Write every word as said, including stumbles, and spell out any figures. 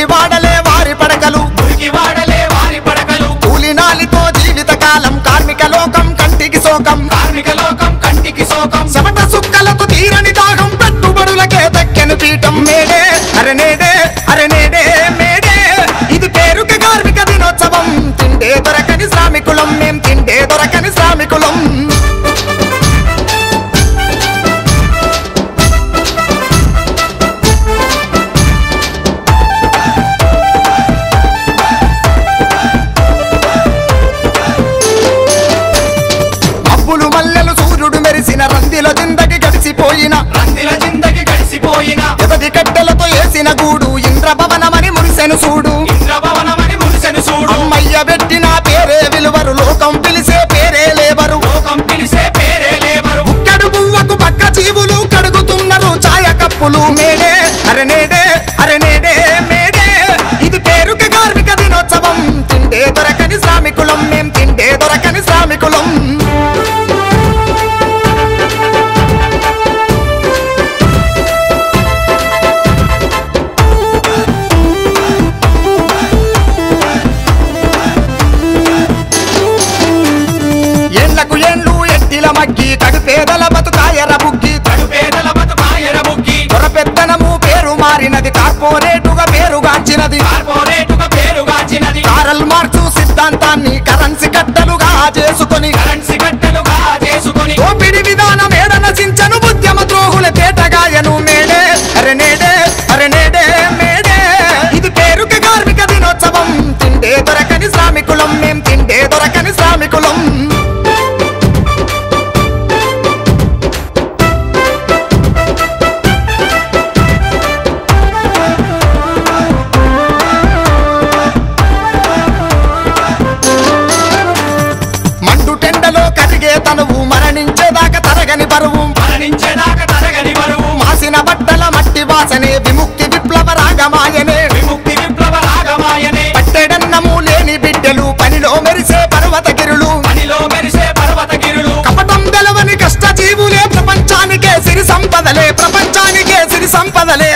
మురికివాడలే వారి పడకలు మురికివాడలే వారి పడకలు కూలినాలితో జీవితకాలం కార్మిక లోకం కంటికి శోకం కార్మిక లోకం కంటికి శోకం సమట సుక్కలకు తీరని దాహం పెట్టుబడులకే దక్కెను పీఠం మేడే అరనేడే అరనేడే మేడే ఇది పేరుకి కార్మిక దినోత్సవం తిండే దొరకని శ్రామికులం మేం తిండే దొరకని శ్రామికులం संपदले प्रपंचानिके सिरि संपदले।